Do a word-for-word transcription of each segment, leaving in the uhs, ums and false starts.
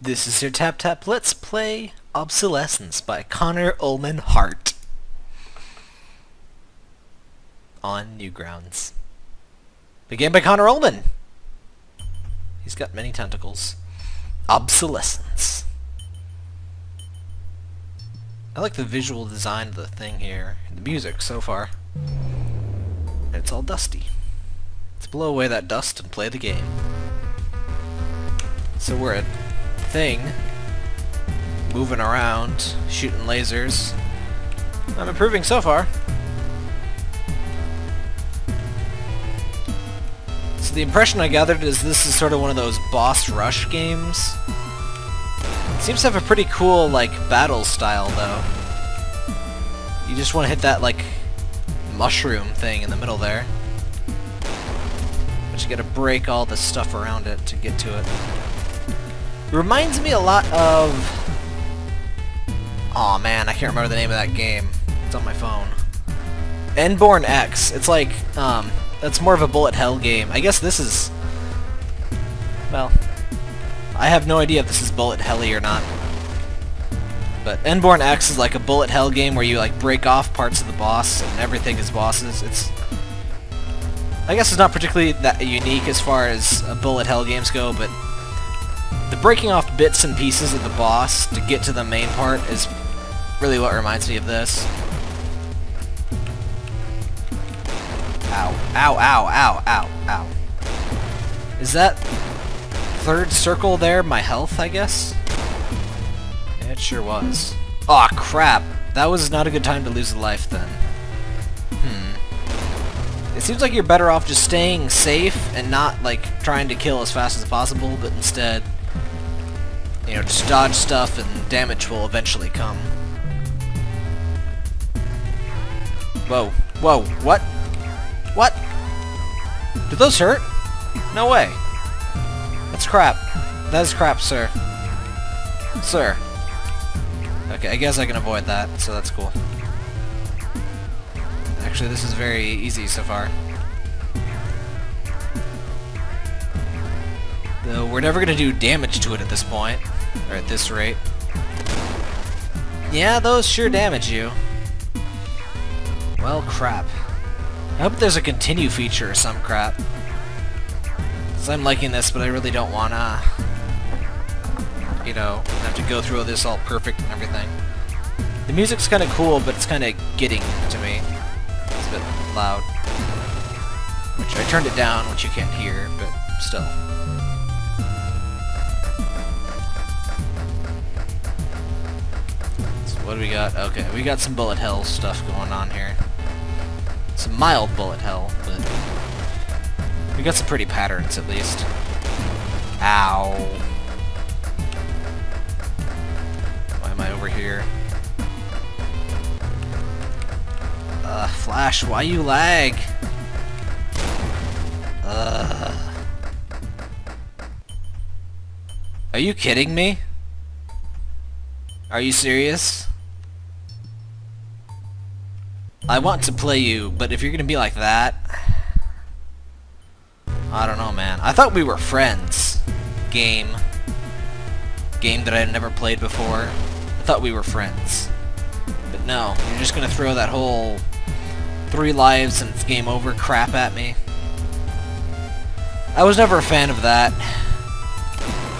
This is your Tap Tap Let's Play Obsolescence by Connor Ullman Hart on Newgrounds. Began by Connor Ullman. He's got many tentacles. Obsolescence. I like the visual design of the thing here and the music so far. And it's all dusty. Let's blow away that dust and play the game. So we're at thing moving around, shooting lasers. I'm improving so far. So the impression I gathered is this is sort of one of those boss rush games. It seems to have a pretty cool like battle style though. You just want to hit that like mushroom thing in the middle there, but you gotta break all the stuff around it to get to it. Reminds me a lot of... Aw, man, I can't remember the name of that game. It's on my phone. Endborn X. It's like, um, that's more of a bullet hell game. I guess this is... Well, I have no idea if this is bullet hell-y or not. But Endborn X is like a bullet hell game where you, like, break off parts of the boss and everything is bosses. It's... I guess it's not particularly that unique as far as uh, bullet hell games go, but... The breaking off bits and pieces of the boss to get to the main part is really what reminds me of this. Ow, ow, ow, ow, ow, ow. Is that third circle there my health, I guess? It sure was. Aw, crap. That was not a good time to lose a life then. It seems like you're better off just staying safe and not, like, trying to kill as fast as possible, but instead, you know, just dodge stuff and damage will eventually come. Whoa. Whoa. What? What? Do those hurt? No way. That's crap. That is crap, sir. Sir. Okay, I guess I can avoid that, so that's cool. Actually, this is very easy so far. Though we're never going to do damage to it at this point, or at this rate. Yeah, those sure damage you. Well, crap. I hope there's a continue feature or some crap. Because I'm liking this, but I really don't want to, you know, have to go through all this all perfect and everything. The music's kind of cool, but it's kind of getting to me. Bit loud, which I turned it down, which you can't hear, but still. So what do we got? Okay, we got some bullet hell stuff going on here. Some mild bullet hell, but we got some pretty patterns at least. Ow. Why am I over here? Uh, Flash, why you lag? Uh. Are you kidding me? Are you serious? I want to play you, but if you're gonna be like that... I don't know, man. I thought we were friends. Game. Game that I had never played before. I thought we were friends. But no, you're just gonna throw that whole... three lives and it's game over crap at me. I was never a fan of that.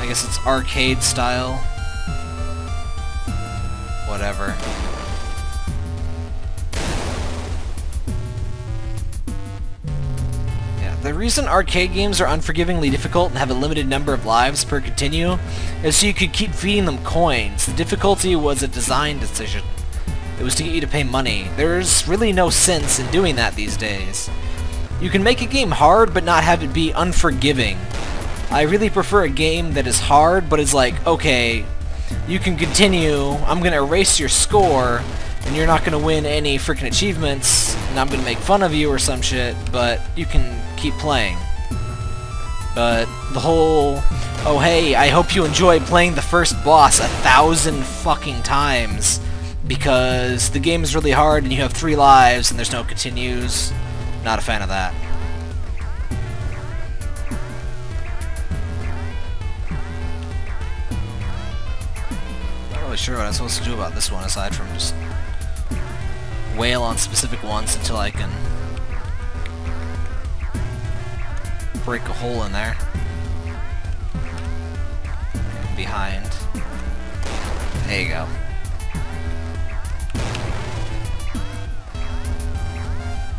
I guess it's arcade style. Whatever. Yeah, the reason arcade games are unforgivingly difficult and have a limited number of lives per continue is so you could keep feeding them coins. The difficulty was a design decision. It was to get you to pay money. There's really no sense in doing that these days. You can make a game hard, but not have it be unforgiving. I really prefer a game that is hard, but is like, okay, you can continue, I'm gonna erase your score, and you're not gonna win any freaking achievements, and I'm gonna make fun of you or some shit, but you can keep playing. But the whole, oh hey, I hope you enjoy playing the first boss a thousand fucking times, because the game is really hard and you have three lives and there's no continues. Not a fan of that. sure what I'm supposed to do about this one, aside from just wail on specific ones until I can break a hole in there. Behind. There you go.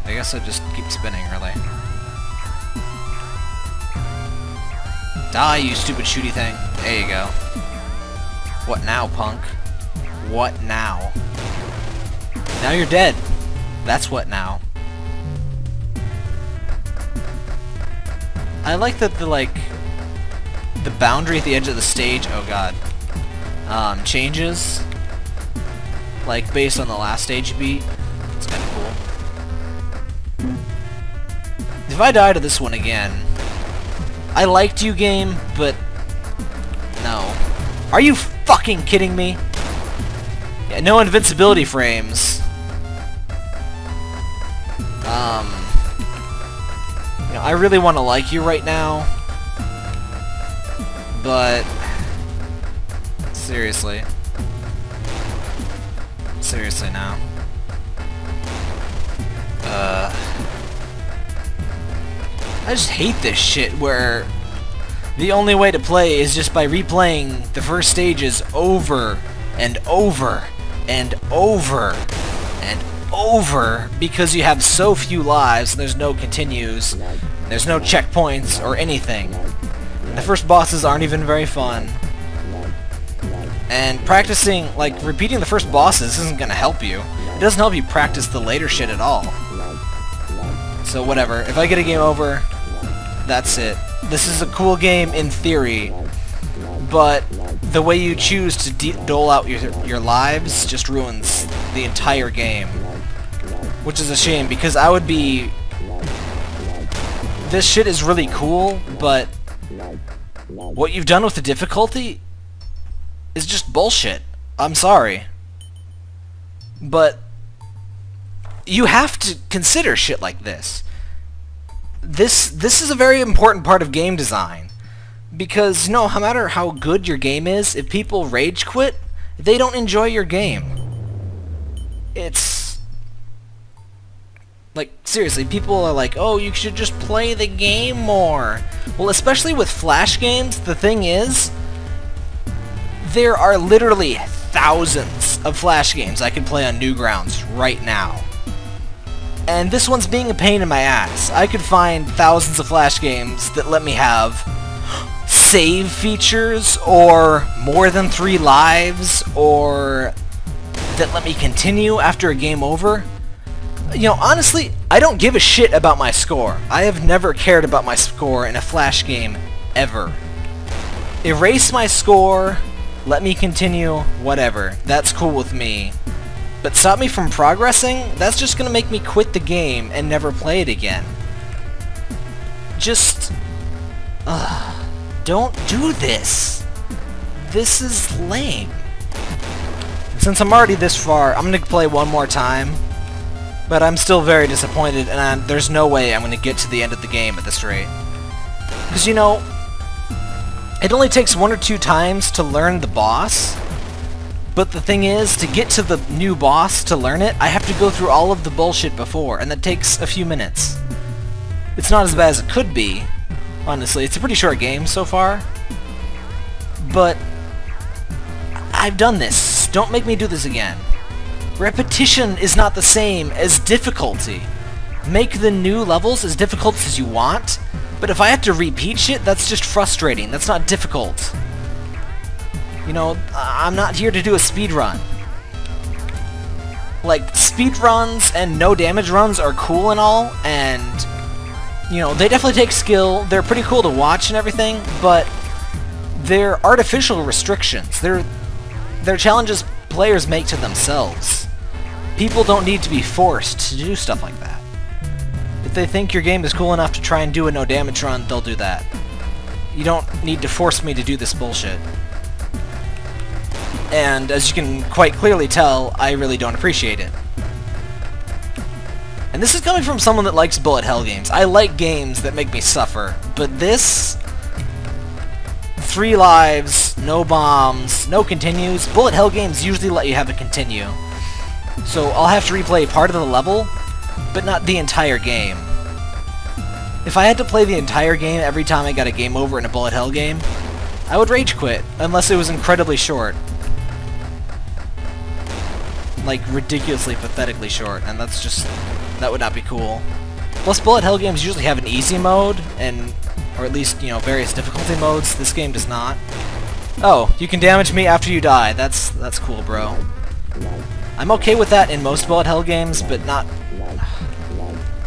I guess I just keep spinning, really. Die, you stupid shooty thing. There you go. What now, punk? What now? Now you're dead. That's what now. I like that the, like, the boundary at the edge of the stage, oh god, um, changes, like, based on the last stage beat. It's kinda cool. If I die to this one again, I liked you, game, but no. Are you fucking kidding me? Yeah, no invincibility frames. Um, you know, I really want to like you right now, but seriously, seriously now. Uh, I just hate this shit where the only way to play is just by replaying the first stages over and over and over and over because you have so few lives and there's no continues, there's no checkpoints or anything. The first bosses aren't even very fun. And practicing, like, repeating the first bosses isn't gonna help you. It doesn't help you practice the later shit at all. So whatever. If I get a game over, that's it. This is a cool game in theory, but the way you choose to de dole out your, your lives just ruins the entire game. Which is a shame, because I would be... This shit is really cool, but... what you've done with the difficulty is just bullshit. I'm sorry. But you have to consider shit like this. This this is a very important part of game design. Because, you know, no matter how good your game is, if people rage quit, they don't enjoy your game. It's... like, seriously, people are like, oh, you should just play the game more. Well, especially with Flash games, the thing is, there are literally thousands of Flash games I can play on Newgrounds right now. And this one's being a pain in my ass. I could find thousands of Flash games that let me have save features, or more than three lives, or that let me continue after a game over. You know, honestly, I don't give a shit about my score. I have never cared about my score in a Flash game, ever. Erase my score, let me continue, whatever. That's cool with me. But stop me from progressing? That's just gonna make me quit the game and never play it again. Just... Uh, don't do this. This is lame. Since I'm already this far, I'm gonna play one more time. But I'm still very disappointed, and I'm, there's no way I'm going to get to the end of the game at this rate. Because, you know, it only takes one or two times to learn the boss, but the thing is, to get to the new boss to learn it, I have to go through all of the bullshit before, and that takes a few minutes. It's not as bad as it could be, honestly. It's a pretty short game so far, but I've done this. Don't make me do this again. Repetition is not the same as difficulty. Make the new levels as difficult as you want, but if I have to repeat shit, that's just frustrating. That's not difficult. You know, I'm not here to do a speedrun. Like, speedruns and no damage runs are cool and all, and, you know, they definitely take skill. They're pretty cool to watch and everything, but they're artificial restrictions. They're, they're challenges players make to themselves. People don't need to be forced to do stuff like that. If they think your game is cool enough to try and do a no damage run, they'll do that. You don't need to force me to do this bullshit. And as you can quite clearly tell, I really don't appreciate it. And this is coming from someone that likes bullet hell games. I like games that make me suffer, but this... Three lives, no bombs, no continues. Bullet Hell games usually let you have a continue. So I'll have to replay part of the level, but not the entire game. If I had to play the entire game every time I got a game over in a Bullet Hell game, I would rage quit, unless it was incredibly short. Like, ridiculously, pathetically short, and that's just, that would not be cool. Plus, Bullet Hell games usually have an easy mode, and, or at least, you know, various difficulty modes. This game does not. Oh, you can damage me after you die. That's, that's cool, bro. I'm okay with that in most Bullet Hell games, but not...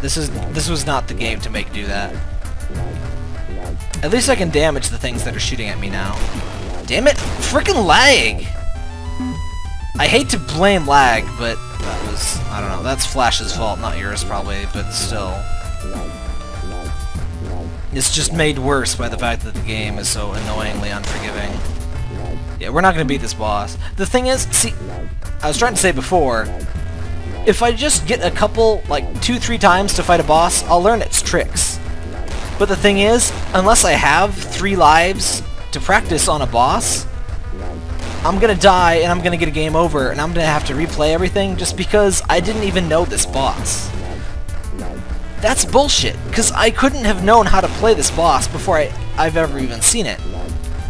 This is, this was not the game to make do that. At least I can damage the things that are shooting at me now. Damn it! Frickin' lag! I hate to blame lag, but that was... I don't know, that's Flash's fault, not yours probably, but still. It's just made worse by the fact that the game is so annoyingly unforgiving. Yeah, we're not gonna beat this boss. The thing is, see, I was trying to say before, if I just get a couple, like, two, three times to fight a boss, I'll learn its tricks. But the thing is, unless I have three lives to practice on a boss, I'm gonna die and I'm gonna get a game over and I'm gonna have to replay everything just because I didn't even know this boss. That's bullshit, because I couldn't have known how to play this boss before I, I've ever even seen it.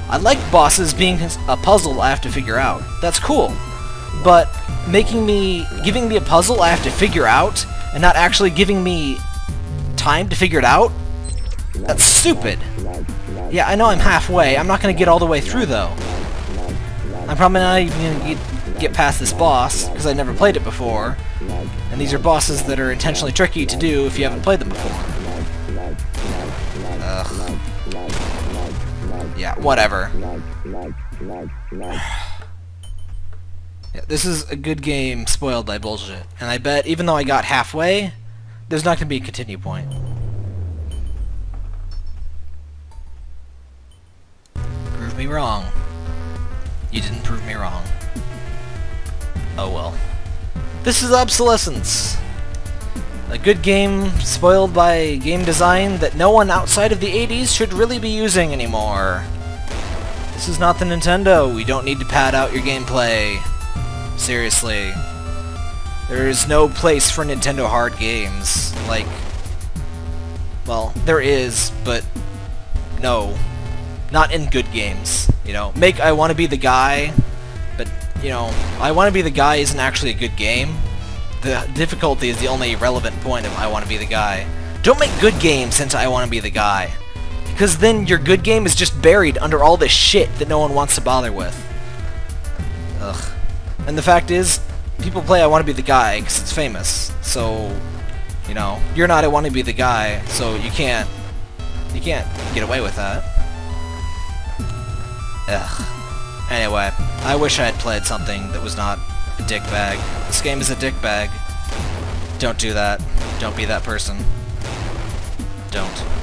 I like bosses being a puzzle I have to figure out. That's cool. But making me, giving me a puzzle I have to figure out and not actually giving me time to figure it out? That's stupid. Yeah, I know I'm halfway. I'm not gonna get all the way through though. I'm probably not even going to get past this boss, because I never played it before, and these are bosses that are intentionally tricky to do if you haven't played them before. Ugh. Yeah, whatever. Yeah, this is a good game spoiled by bullshit, and I bet even though I got halfway, there's not going to be a continue point. Prove me wrong. You didn't prove me wrong. Oh well. This is Obsolescence! A good game spoiled by game design that no one outside of the eighties should really be using anymore. This is not the Nintendo. We don't need to pad out your gameplay. Seriously. There is no place for Nintendo hard games. Like... Well, there is, but... No. Not in good games. You know, make I Wanna Be The Guy, but, you know, I Wanna Be The Guy isn't actually a good game. The difficulty is the only relevant point of I Wanna Be The Guy. Don't make good games into I Wanna Be The Guy, because then your good game is just buried under all this shit that no one wants to bother with. Ugh. And the fact is, people play I Wanna Be The Guy because it's famous, so, you know, you're not I Wanna Be The Guy, so you can't, you can't get away with that. Ugh. Anyway, I wish I had played something that was not a dickbag. This game is a dickbag. Don't do that. Don't be that person. Don't.